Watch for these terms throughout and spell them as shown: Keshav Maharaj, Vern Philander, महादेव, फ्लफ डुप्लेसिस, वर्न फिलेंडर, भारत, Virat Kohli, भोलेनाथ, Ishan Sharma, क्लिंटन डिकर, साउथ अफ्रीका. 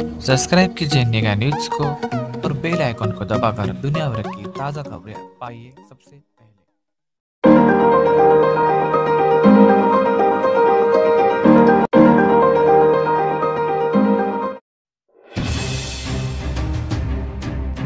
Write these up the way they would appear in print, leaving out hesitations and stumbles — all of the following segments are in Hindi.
सब्सक्राइब कीजिए निगाह न्यूज को और बेल आइकॉन को दबाकर दुनिया भर की ताज़ा खबरें पाइए सबसे पहले।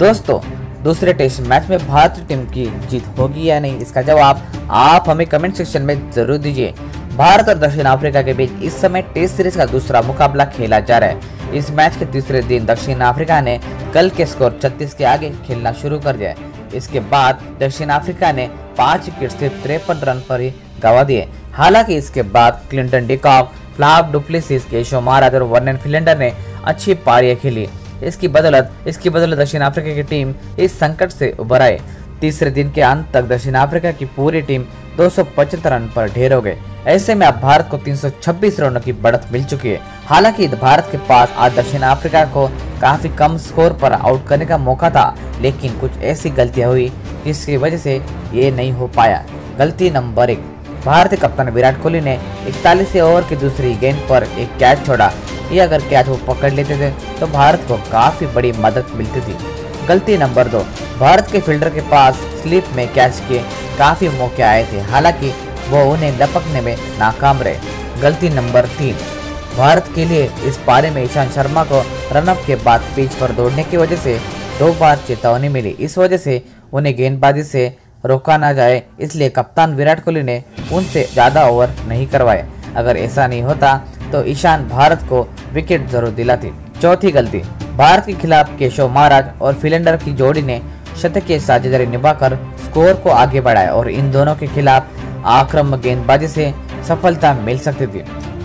दोस्तों, दूसरे टेस्ट मैच में भारतीय टीम की जीत होगी या नहीं, इसका जवाब आप हमें कमेंट सेक्शन में जरूर दीजिए। भारत और दक्षिण अफ्रीका के बीच इस समय टेस्ट सीरीज का दूसरा मुकाबला खेला जा रहा है। इस मैच के तीसरे दिन दक्षिण अफ्रीका ने कल के स्कोर 36 के आगे खेलना शुरू कर दिया। इसके बाद दक्षिण अफ्रीका ने 5 विकेट से 53 रन पर ही गंवा दिए। हालांकि इसके बाद क्लिंटन डिकर, फ्लफ डुप्लेसिस, केशव महाराज और वर्न फिलेंडर ने अच्छी पारियां खेली। इसकी बदौलत दक्षिण अफ्रीका की टीम इस संकट से उबर आए। तीसरे दिन के अंत तक दक्षिण अफ्रीका की पूरी टीम 275 रन पर ढेर हो गए। ऐसे में अब भारत को 326 रनों की बढ़त मिल चुकी है। हालांकि भारत के पास आज दक्षिण अफ्रीका को काफी कम स्कोर पर आउट करने का मौका था, लेकिन कुछ ऐसी गलतियां हुई जिसकी वजह से ये नहीं हो पाया। गलती नंबर 1, भारतीय कप्तान विराट कोहली ने 41 ओवर की दूसरी गेंद पर एक कैच छोड़ा। ये अगर कैच वो पकड़ लेते थे तो भारत को काफी बड़ी मदद मिलती थी। गलती नंबर 2, भारत के फील्डर के पास स्लिप में कैच के काफी मौके आए थे, हालांकि वो उन्हें लपकने में नाकाम रहे। गलती नंबर 3, भारत के लिए इस पारी में ईशान शर्मा को रनअप के बाद पिच पर दौड़ने की वजह से 2 बार चेतावनी मिली। इस वजह से उन्हें गेंदबाजी से रोका ना जाए, इसलिए कप्तान विराट कोहली ने उनसे ज़्यादा ओवर नहीं करवाए। अगर ऐसा नहीं होता तो ईशान भारत को विकेट जरूर दिलाती। चौथी गलती, भारत के खिलाफ केशव महाराज और फिलेंडर की जोड़ी ने शतकीय साझेदारी निभाकर स्कोर को आगे बढ़ाया और इन दोनों के खिलाफ आक्रामक गेंदबाजी से सफलता मिल सकती थी।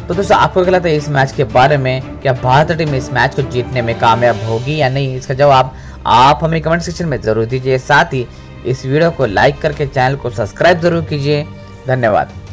तो दोस्तों, आपको क्या लगता है इस मैच के बारे में, क्या भारतीय टीम इस मैच को जीतने में कामयाब होगी या नहीं, इसका जवाब आप हमें कमेंट सेक्शन में जरूर दीजिए। साथ ही इस वीडियो को लाइक करके चैनल को सब्सक्राइब जरूर कीजिए। धन्यवाद।